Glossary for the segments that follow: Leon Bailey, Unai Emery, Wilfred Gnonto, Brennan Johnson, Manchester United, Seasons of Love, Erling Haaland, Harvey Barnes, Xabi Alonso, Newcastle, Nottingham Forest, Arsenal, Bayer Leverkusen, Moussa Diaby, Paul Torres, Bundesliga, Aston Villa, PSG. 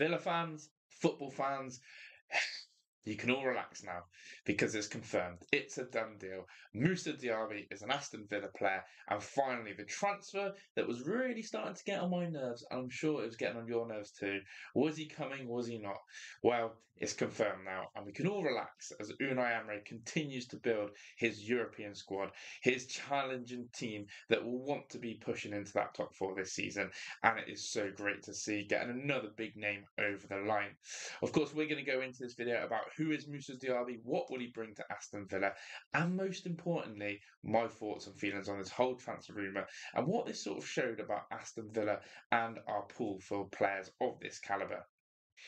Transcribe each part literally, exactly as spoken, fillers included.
Villa fans, football fans, you can all relax now because it's confirmed. It's a done deal. Moussa Diaby is an Aston Villa player. And finally, the transfer that was really starting to get on my nerves, and I'm sure it was getting on your nerves too. Was he coming? Was he not? Well, it's confirmed now. And we can all relax as Unai Emery continues to build his European squad, his challenging team that will want to be pushing into that top four this season. And it is so great to see getting another big name over the line. Of course, we're going to go into this video about who is Moussa Diaby, what will he bring to Aston Villa, and most importantly, my thoughts and feelings on this whole transfer rumour and what this sort of showed about Aston Villa and our pool for players of this calibre.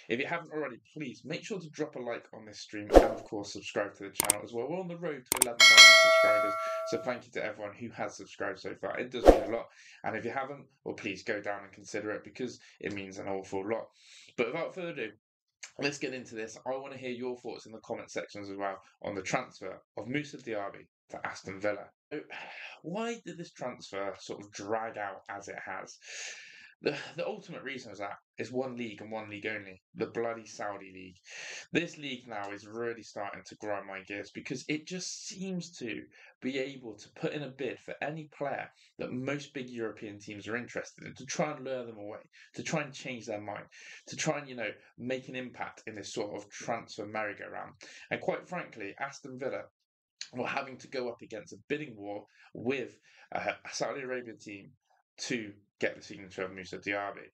If you haven't already, please make sure to drop a like on this stream and of course subscribe to the channel as well. We're on the road to eleven thousand subscribers, so thank you to everyone who has subscribed so far. It does mean a lot, and if you haven't, well, please go down and consider it because it means an awful lot. But without further ado, let's get into this. I want to hear your thoughts in the comment sections as well on the transfer of Moussa Diaby to Aston Villa. Why did this transfer sort of drag out as it has? The, the ultimate reason is that it's one league and one league only, the bloody Saudi league. This league now is really starting to grind my gears because it just seems to be able to put in a bid for any player that most big European teams are interested in, to try and lure them away, to try and change their mind, to try and, you know, make an impact in this sort of transfer merry-go-round. And quite frankly, Aston Villa were having to go up against a bidding war with a Saudi Arabian team to get the signature of Moussa Diaby.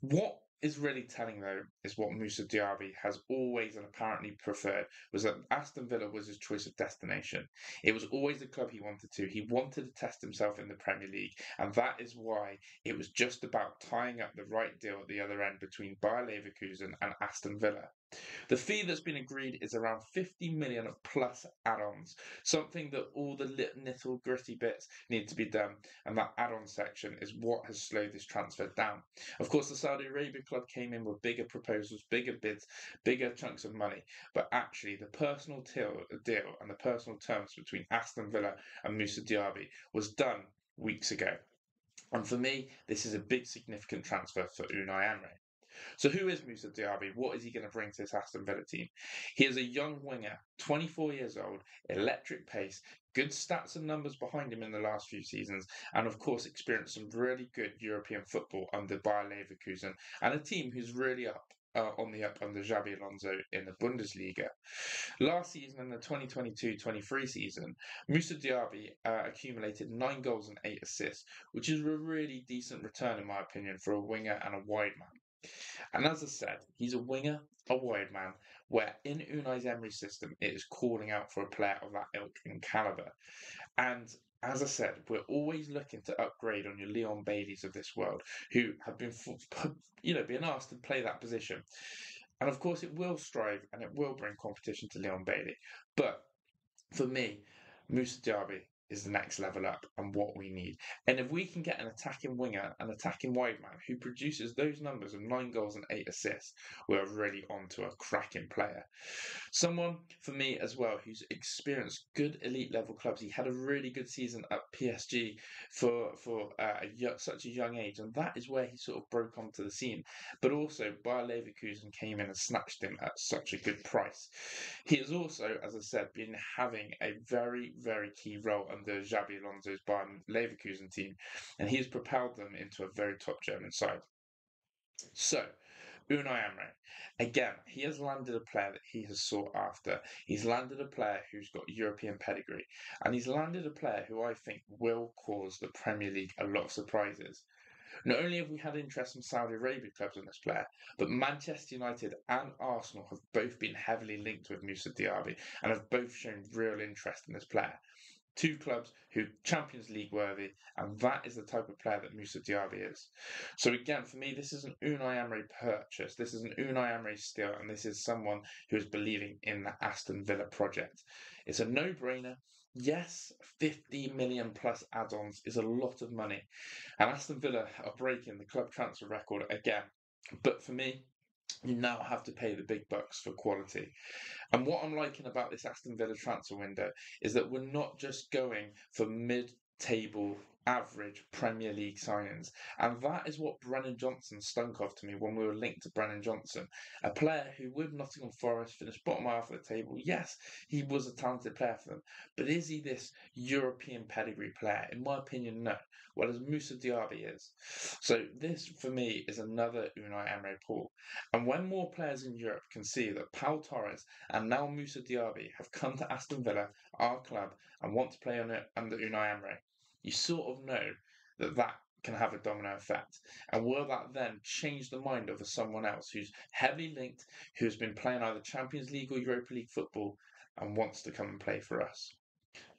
What is really telling though is what Moussa Diaby has always and apparently preferred was that Aston Villa was his choice of destination. It was always the club he wanted to. He wanted to test himself in the Premier League, and that is why it was just about tying up the right deal at the other end between Bayer Leverkusen and Aston Villa. The fee that's been agreed is around fifty million plus add-ons, something that all the little gritty bits need to be done, and that add-on section is what has slowed this transfer down. Of course, the Saudi Arabia club came in with bigger proposals, bigger bids, bigger chunks of money, but actually the personal deal and the personal terms between Aston Villa and Moussa Diaby was done weeks ago. And for me, this is a big significant transfer for Unai Emery. So who is Moussa Diaby? What is he going to bring to this Aston Villa team? He is a young winger, twenty-four years old, electric pace, good stats and numbers behind him in the last few seasons, and of course experienced some really good European football under Bayer Leverkusen and a team who's really up. Uh, on the up under Xabi Alonso in the Bundesliga. Last season, in the twenty twenty-two twenty-three season, Moussa Diaby uh, accumulated nine goals and eight assists, which is a really decent return in my opinion for a winger and a wide man. And as I said, he's a winger, a wide man, where in Unai Emery's system, it is calling out for a player of that ilk and calibre. And as I said, we're always looking to upgrade on your Leon Baileys of this world, who have been, you know, being asked to play that position. And of course, it will strive and it will bring competition to Leon Bailey. But for me, Moussa Diaby is the next level up and what we need. And if we can get an attacking winger, an attacking wide man who produces those numbers of nine goals and eight assists, we're really on to a cracking player. Someone for me as well who's experienced good elite level clubs. He had a really good season at P S G for for uh, a, such a young age, and that is where he sort of broke onto the scene. But also Bayer Leverkusen came in and snatched him at such a good price. He has also, as I said, been having a very, very key role the Xabi Alonso's Bayern Leverkusen team, and he has propelled them into a very top German side. So, Unai Emery, again, he has landed a player that he has sought after. He's landed a player who's got European pedigree, and he's landed a player who I think will cause the Premier League a lot of surprises. Not only have we had interest from Saudi Arabia clubs on this player, but Manchester United and Arsenal have both been heavily linked with Moussa Diaby and have both shown real interest in this player. Two clubs who Champions League worthy, and that is the type of player that Moussa Diaby is. So again, for me, this is an Unai Emery purchase. This is an Unai Emery steal, and this is someone who is believing in the Aston Villa project. It's a no-brainer. Yes, fifty million plus add-ons is a lot of money, and Aston Villa are breaking the club transfer record again. But for me, you now have to pay the big bucks for quality. And what I'm liking about this Aston Villa transfer window is that we're not just going for mid-table average Premier League signings. And that is what Brennan Johnson stunk of to me when we were linked to Brennan Johnson, a player who with Nottingham Forest finished bottom half of the table. Yes, he was a talented player for them, but is he this European pedigree player? In my opinion, no. Well, as Moussa Diaby is. So this, for me, is another Unai Emery pull. And when more players in Europe can see that Paul Torres and now Moussa Diaby have come to Aston Villa, our club, and want to play under Unai Emery, you sort of know that that can have a domino effect. And will that then change the mind of someone else who's heavily linked, who's been playing either Champions League or Europa League football and wants to come and play for us?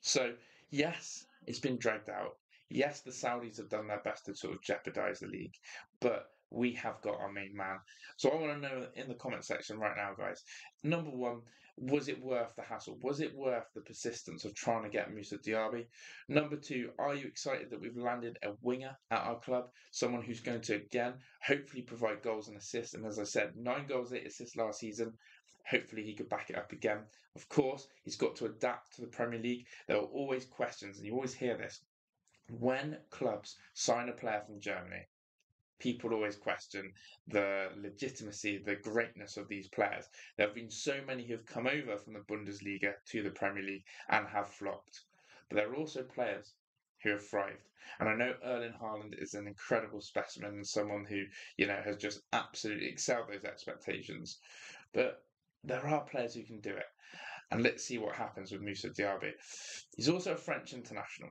So, yes, it's been dragged out. Yes, the Saudis have done their best to sort of jeopardise the league, but we have got our main man. So I want to know in the comment section right now, guys, number one, was it worth the hassle? Was it worth the persistence of trying to get Moussa Diaby? Number two, are you excited that we've landed a winger at our club? Someone who's going to, again, hopefully provide goals and assists. And as I said, nine goals, eight assists last season. Hopefully he could back it up again. Of course, he's got to adapt to the Premier League. There are always questions, and you always hear this. When clubs sign a player from Germany, people always question the legitimacy, the greatness of these players. There have been so many who have come over from the Bundesliga to the Premier League and have flopped. But there are also players who have thrived. And I know Erling Haaland is an incredible specimen and someone who, you know, has just absolutely excelled those expectations. But there are players who can do it. And let's see what happens with Moussa Diaby. He's also a French international.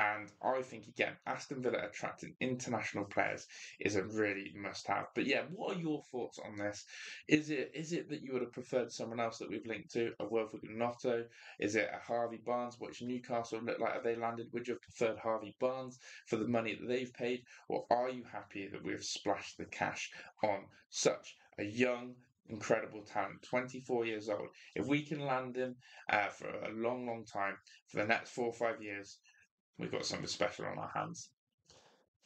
And I think, again, Aston Villa attracting international players is a really must-have. But yeah, what are your thoughts on this? Is it is it that you would have preferred someone else that we've linked to, a Wilfred Gnonto? Is it a Harvey Barnes? What does Newcastle look like? Have they landed? Would you have preferred Harvey Barnes for the money that they've paid? Or are you happy that we've splashed the cash on such a young, incredible talent, twenty-four years old? If we can land him uh, for a long, long time, for the next four or five years, we've got something special on our hands.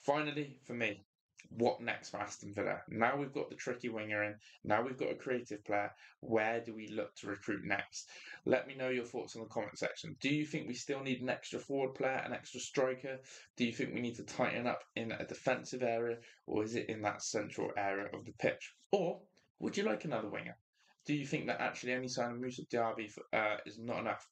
Finally, for me, what next for Aston Villa? Now we've got the tricky winger in. Now we've got a creative player. Where do we look to recruit next? Let me know your thoughts in the comment section. Do you think we still need an extra forward player, an extra striker? Do you think we need to tighten up in a defensive area, or is it in that central area of the pitch? Or would you like another winger? Do you think that actually only signing Moussa Diaby uh, is not enough?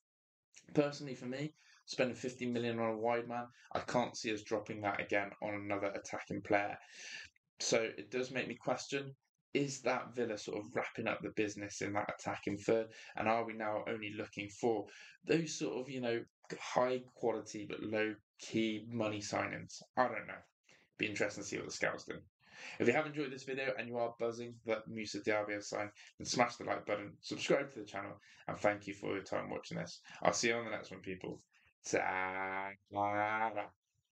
Personally, for me, spending fifty million on a wide man, I can't see us dropping that again on another attacking player. So it does make me question, is that Villa sort of wrapping up the business in that attacking third? And are we now only looking for those sort of, you know, high quality but low key money signings? I don't know. Be interesting to see what the scouts do. If you have enjoyed this video and you are buzzing that Moussa Diaby has signed, then smash the like button, subscribe to the channel, and thank you for your time watching this. I'll see you on the next one, people. Ta-da.